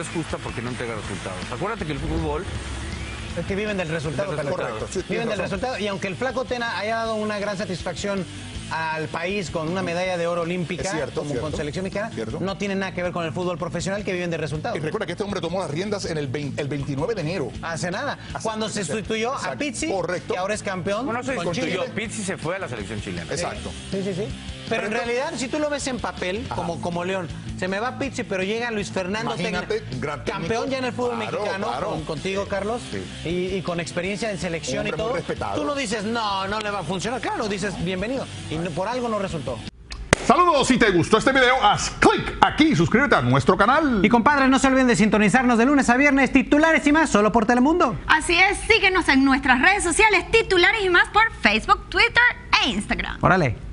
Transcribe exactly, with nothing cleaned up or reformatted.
Es justa porque no entrega resultados. Acuérdate que el fútbol... Es que viven del resultado. Del resultado. Correcto. Sí, viven del resultado. Y aunque el Flaco Tena haya dado una gran satisfacción al país con una medalla de oro olímpica, es cierto, como cierto, con selección mexicana, cierto, no tiene nada que ver con el fútbol profesional, que viven de resultados. Y recuerda que este hombre tomó las riendas en el, veinte, el veintinueve de enero. Hace nada. Hace cuando nada. se sustituyó Exacto. a Pizzi, correcto, que ahora es campeón. Bueno, se sustituyó. Pizzi se fue a la selección chilena. Exacto. Sí, sí, sí. Pero, pero en realidad, si tú lo ves en papel, como, como León, se me va Pizzi, pero llega Luis Fernando Tena, campeón ya en el fútbol claro, mexicano, claro. Con, contigo, sí, Carlos, sí. Y, y con experiencia en selección y todo. Tú no dices, no, no le va a funcionar. Claro, dices, bienvenido. Y por algo no resultó. Saludos, si te gustó este video, haz clic aquí y suscríbete a nuestro canal. Y compadres, no se olviden de sintonizarnos de lunes a viernes, Titulares y Más, solo por Telemundo. Así es, síguenos en nuestras redes sociales, Titulares y Más por Facebook, Twitter e Instagram. Órale.